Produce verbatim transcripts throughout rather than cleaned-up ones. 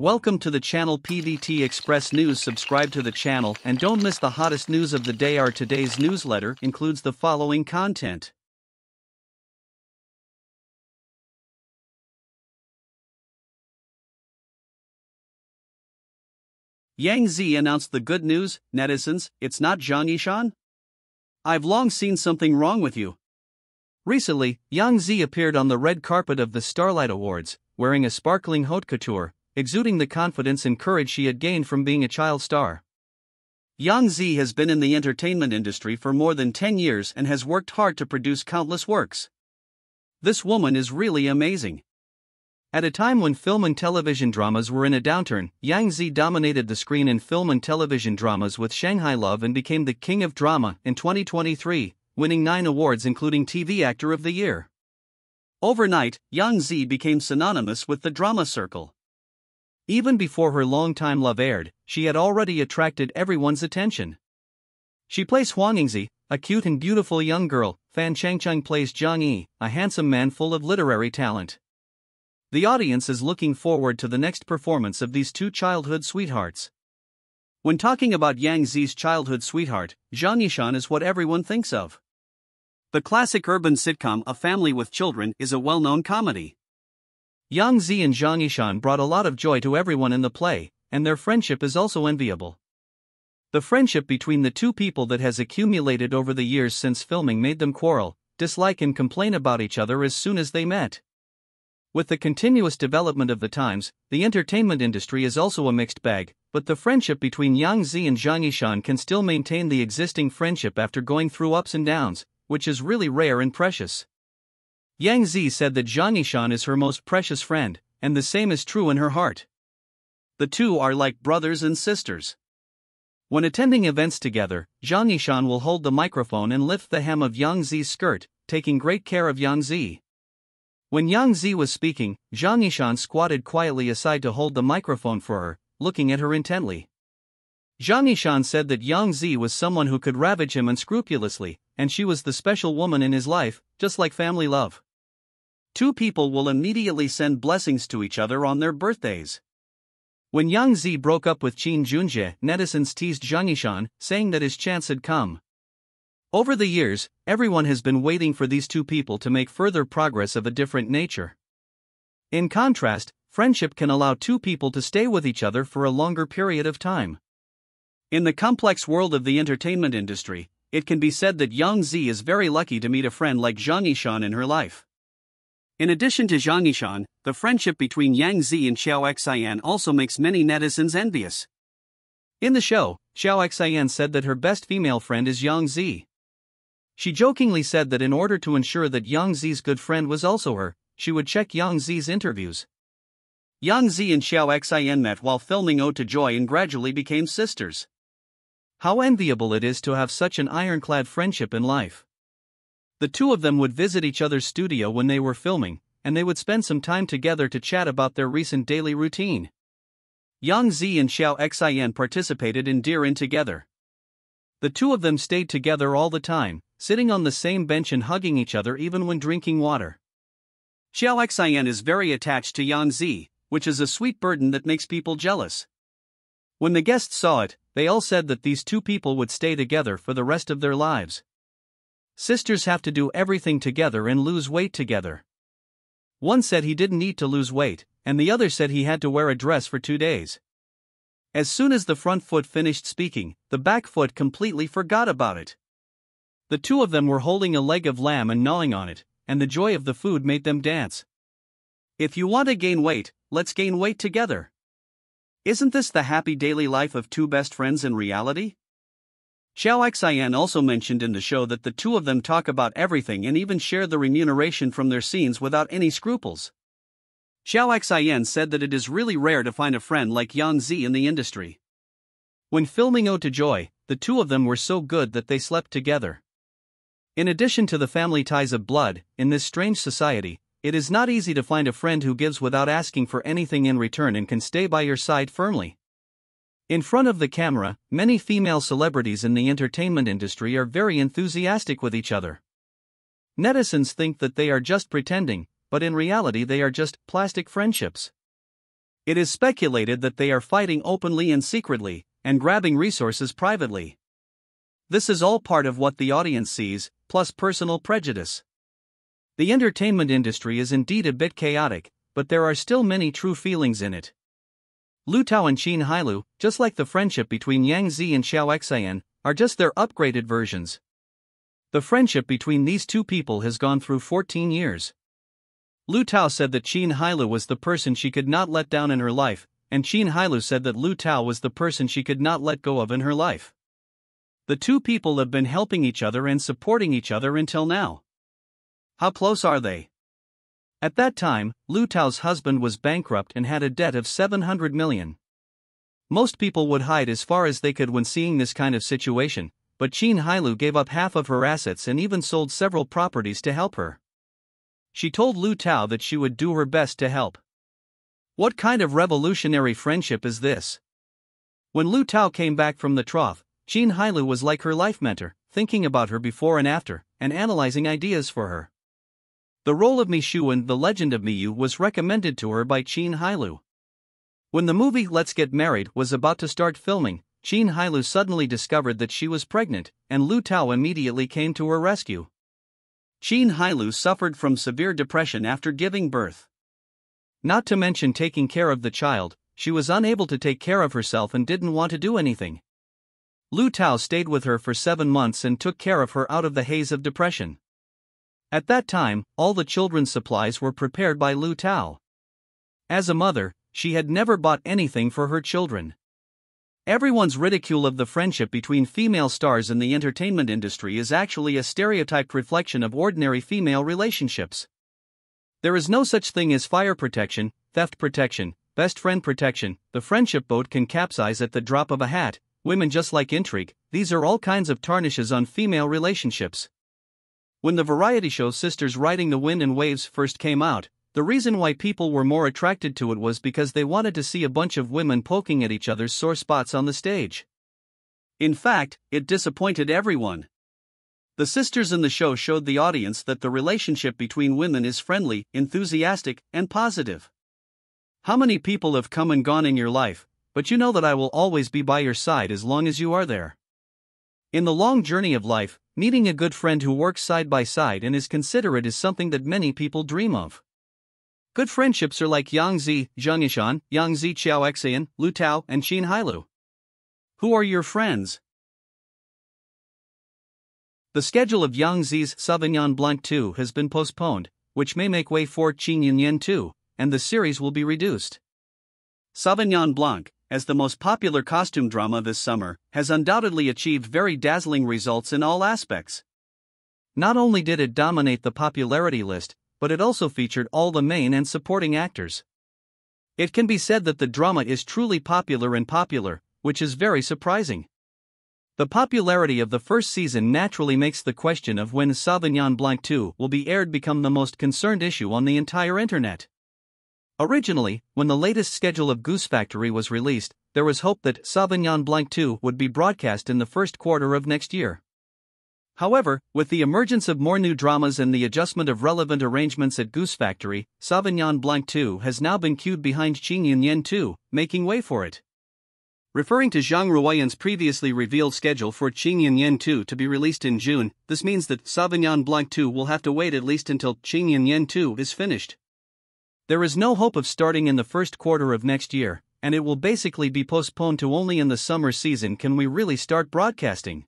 Welcome to the channel P V T Express News. Subscribe to the channel and don't miss the hottest news of the day. Our today's newsletter includes the following content. Yang Zi announced the good news, netizens, it's not Zhang Yishan? I've long seen something wrong with you. Recently, Yang Zi appeared on the red carpet of the Starlight Awards, wearing a sparkling haute couture, exuding the confidence and courage she had gained from being a child star. Yang Zi has been in the entertainment industry for more than ten years and has worked hard to produce countless works. This woman is really amazing. At a time when film and television dramas were in a downturn, Yang Zi dominated the screen in film and television dramas with Shanghai Love and became the king of drama in twenty twenty-three, winning nine awards including T V Actor of the Year. Overnight, Yang Zi became synonymous with the drama circle. Even before her longtime love aired, she had already attracted everyone's attention. She plays Huang Yingzi, a cute and beautiful young girl. Fan Chengcheng plays Jiang Yi, a handsome man full of literary talent. The audience is looking forward to the next performance of these two childhood sweethearts. When talking about Yang Zi's childhood sweetheart, Zhang Yishan is what everyone thinks of. The classic urban sitcom A Family with Children is a well-known comedy. Yang Zi and Zhang Yishan brought a lot of joy to everyone in the play, and their friendship is also enviable. The friendship between the two people that has accumulated over the years since filming made them quarrel, dislike and complain about each other as soon as they met. With the continuous development of the times, the entertainment industry is also a mixed bag, but the friendship between Yang Zi and Zhang Yishan can still maintain the existing friendship after going through ups and downs, which is really rare and precious. Yang Zi said that Zhang Yishan is her most precious friend, and the same is true in her heart. The two are like brothers and sisters. When attending events together, Zhang Yishan will hold the microphone and lift the hem of Yang Zi's skirt, taking great care of Yang Zi. When Yang Zi was speaking, Zhang Yishan squatted quietly aside to hold the microphone for her, looking at her intently. Zhang Yishan said that Yang Zi was someone who could ravage him unscrupulously, and she was the special woman in his life, just like family love. Two people will immediately send blessings to each other on their birthdays. When Yang Zi broke up with Qin Junjie, netizens teased Zhang Yishan, saying that his chance had come. Over the years, everyone has been waiting for these two people to make further progress of a different nature. In contrast, friendship can allow two people to stay with each other for a longer period of time. In the complex world of the entertainment industry, it can be said that Yang Zi is very lucky to meet a friend like Zhang Yishan in her life. In addition to Zhang Yishan, the friendship between Yang Zi and Xiao Xian also makes many netizens envious. In the show, Xiao Xian said that her best female friend is Yang Zi. She jokingly said that in order to ensure that Yang Zi's good friend was also her, she would check Yang Zi's interviews. Yang Zi and Xiao Xian met while filming Ode to Joy and gradually became sisters. How enviable it is to have such an ironclad friendship in life. The two of them would visit each other's studio when they were filming, and they would spend some time together to chat about their recent daily routine. Yang Zi and Xiao Xian participated in Deer In together. The two of them stayed together all the time, sitting on the same bench and hugging each other even when drinking water. Xiao Xian is very attached to Yang Zi, which is a sweet burden that makes people jealous. When the guests saw it, they all said that these two people would stay together for the rest of their lives. Sisters have to do everything together and lose weight together. One said he didn't need to lose weight, and the other said he had to wear a dress for two days. As soon as the front foot finished speaking, the back foot completely forgot about it. The two of them were holding a leg of lamb and gnawing on it, and the joy of the food made them dance. If you want to gain weight, let's gain weight together. Isn't this the happy daily life of two best friends in reality? Xiao Xian also mentioned in the show that the two of them talk about everything and even share the remuneration from their scenes without any scruples. Xiao Xian said that it is really rare to find a friend like Yang Zi in the industry. When filming Ode to Joy, the two of them were so good that they slept together. In addition to the family ties of blood, in this strange society, it is not easy to find a friend who gives without asking for anything in return and can stay by your side firmly. In front of the camera, many female celebrities in the entertainment industry are very enthusiastic with each other. Netizens think that they are just pretending, but in reality they are just plastic friendships. It is speculated that they are fighting openly and secretly, and grabbing resources privately. This is all part of what the audience sees, plus personal prejudice. The entertainment industry is indeed a bit chaotic, but there are still many true feelings in it. Liu Tao and Qin Hailu, just like the friendship between Yang Zi and Xiao Xian, are just their upgraded versions. The friendship between these two people has gone through fourteen years. Liu Tao said that Qin Hailu was the person she could not let down in her life, and Qin Hailu said that Liu Tao was the person she could not let go of in her life. The two people have been helping each other and supporting each other until now. How close are they? At that time, Liu Tao's husband was bankrupt and had a debt of seven hundred million. Most people would hide as far as they could when seeing this kind of situation, but Qin Hailu gave up half of her assets and even sold several properties to help her. She told Liu Tao that she would do her best to help. What kind of revolutionary friendship is this? When Liu Tao came back from the trough, Qin Hailu was like her life mentor, thinking about her before and after, and analyzing ideas for her. The role of Mi Shu in The Legend of Mi You was recommended to her by Qin Hailu. When the movie Let's Get Married was about to start filming, Qin Hailu suddenly discovered that she was pregnant, and Liu Tao immediately came to her rescue. Qin Hailu suffered from severe depression after giving birth. Not to mention taking care of the child, she was unable to take care of herself and didn't want to do anything. Liu Tao stayed with her for seven months and took care of her out of the haze of depression. At that time, all the children's supplies were prepared by Liu Tao. As a mother, she had never bought anything for her children. Everyone's ridicule of the friendship between female stars in the entertainment industry is actually a stereotyped reflection of ordinary female relationships. There is no such thing as fire protection, theft protection, best friend protection, the friendship boat can capsize at the drop of a hat, women just like intrigue, these are all kinds of tarnishes on female relationships. When the variety show Sisters Riding the Wind and Waves first came out, the reason why people were more attracted to it was because they wanted to see a bunch of women poking at each other's sore spots on the stage. In fact, it disappointed everyone. The sisters in the show showed the audience that the relationship between women is friendly, enthusiastic, and positive. How many people have come and gone in your life, but you know that I will always be by your side as long as you are there. In the long journey of life, meeting a good friend who works side by side and is considerate is something that many people dream of. Good friendships are like Yang Zi, Zhang Yishan, Yang Zi, Xiao Xian, Liu Tao, and Qin Hailu. Who are your friends? The schedule of Yang Zi's Sauvignon Blanc two has been postponed, which may make way for Qing Yu Nian two, and the series will be reduced. Sauvignon Blanc, as the most popular costume drama this summer, has undoubtedly achieved very dazzling results in all aspects. Not only did it dominate the popularity list, but it also featured all the main and supporting actors. It can be said that the drama is truly popular and popular, which is very surprising. The popularity of the first season naturally makes the question of when Sauvignon Blanc two will be aired become the most concerned issue on the entire internet. Originally, when the latest schedule of Goose Factory was released, there was hope that Sauvignon Blanc two would be broadcast in the first quarter of next year. However, with the emergence of more new dramas and the adjustment of relevant arrangements at Goose Factory, Sauvignon Blanc two has now been queued behind Qing Yu Nian two, making way for it. Referring to Zhang Ruoyan's previously revealed schedule for Qing Yu Nian two to be released in June, this means that Sauvignon Blanc two will have to wait at least until Qing Yu Nian two is finished. There is no hope of starting in the first quarter of next year, and it will basically be postponed to only in the summer season can we really start broadcasting.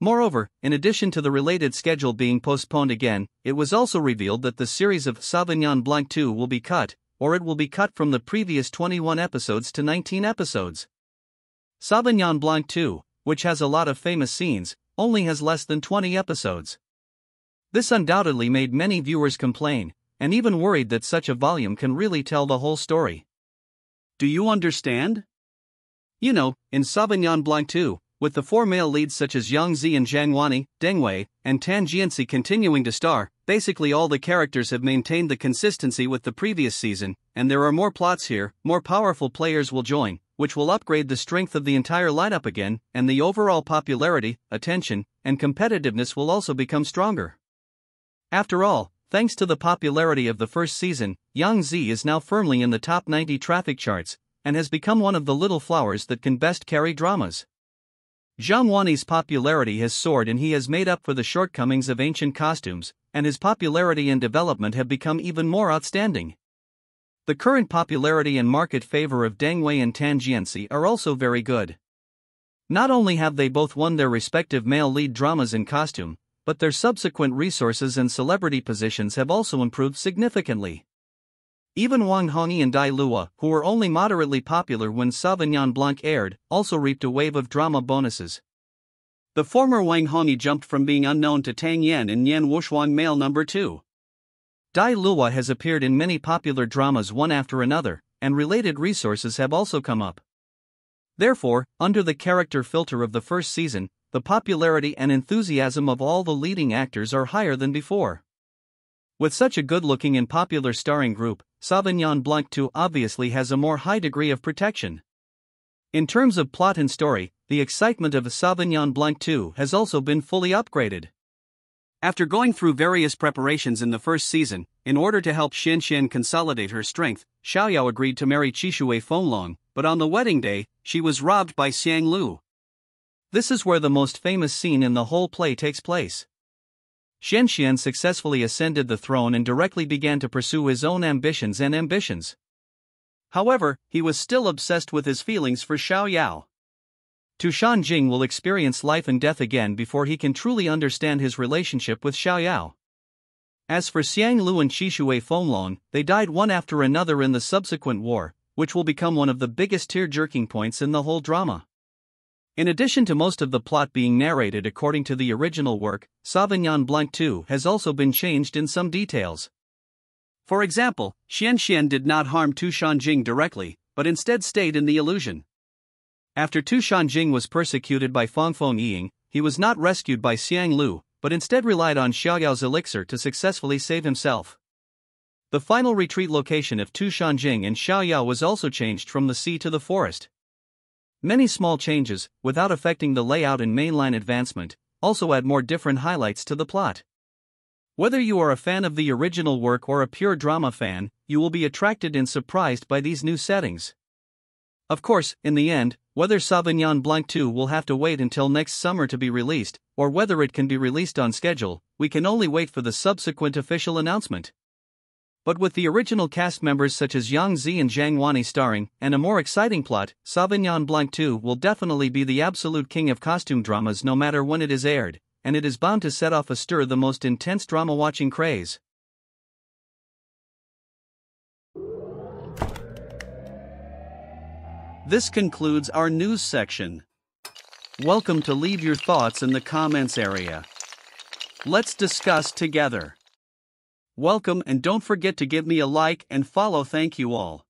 Moreover, in addition to the related schedule being postponed again, it was also revealed that the series of Sauvignon Blanc two will be cut, or it will be cut from the previous twenty-one episodes to nineteen episodes. Sauvignon Blanc two, which has a lot of famous scenes, only has less than twenty episodes. This undoubtedly made many viewers complain, and even worried that such a volume can really tell the whole story. Do you understand? You know, in Sauvignon Blanc two, with the four male leads such as Yang Zi and Zhang Wani, Deng Wei, and Tan Jianci continuing to star, basically all the characters have maintained the consistency with the previous season, and there are more plots here, more powerful players will join, which will upgrade the strength of the entire lineup again, and the overall popularity, attention, and competitiveness will also become stronger. After all, Thanks to the popularity of the first season, Yang Zi is now firmly in the top ninety traffic charts and has become one of the little flowers that can best carry dramas. Zhang Wani's popularity has soared and he has made up for the shortcomings of ancient costumes, and his popularity and development have become even more outstanding. The current popularity and market favor of Deng Wei and Tan Jianci are also very good. Not only have they both won their respective male lead dramas in costume, but their subsequent resources and celebrity positions have also improved significantly. Even Wang Hongyi and Dai Lua, who were only moderately popular when Sauvignon Blanc aired, also reaped a wave of drama bonuses. The former Wang Hongyi jumped from being unknown to Tang Yan in Yan Wushuang Male number two. Dai Lua has appeared in many popular dramas one after another, and related resources have also come up. Therefore, under the character filter of the first season, the popularity and enthusiasm of all the leading actors are higher than before. With such a good-looking and popular starring group, Sauvignon Blanc two obviously has a more high degree of protection. In terms of plot and story, the excitement of Sauvignon Blanc two has also been fully upgraded. After going through various preparations in the first season, in order to help Xianxian consolidate her strength, Xiaoyao agreed to marry Qishui Fenglong, but on the wedding day, she was robbed by Xiang Lu. This is where the most famous scene in the whole play takes place. Xianxian successfully ascended the throne and directly began to pursue his own ambitions and ambitions. However, he was still obsessed with his feelings for Xiaoyao. Tushan Jing will experience life and death again before he can truly understand his relationship with Xiaoyao. As for Xiang Lu and Qishui Fenglong, they died one after another in the subsequent war, which will become one of the biggest tear-jerking points in the whole drama. In addition to most of the plot being narrated according to the original work, Sauvignon Blanc two has also been changed in some details. For example, Xianxian did not harm Tushan Jing directly, but instead stayed in the illusion. After Tushan Jing was persecuted by Fang Fengying, he was not rescued by Xiang Lu, but instead relied on Xiaoyao's elixir to successfully save himself. The final retreat location of Tushan Jing and Xiaoyao was also changed from the sea to the forest. Many small changes, without affecting the layout and mainline advancement, also add more different highlights to the plot. Whether you are a fan of the original work or a pure drama fan, you will be attracted and surprised by these new settings. Of course, in the end, whether Sauvignon Blanc two will have to wait until next summer to be released, or whether it can be released on schedule, we can only wait for the subsequent official announcement. But with the original cast members such as Yang Zi and Zhang Wani starring, and a more exciting plot, Sauvignon Blanc two will definitely be the absolute king of costume dramas no matter when it is aired, and it is bound to set off astir the most intense drama-watching craze. This concludes our news section. Welcome to leave your thoughts in the comments area. Let's discuss together. Welcome and don't forget to give me a like and follow. Thank you all.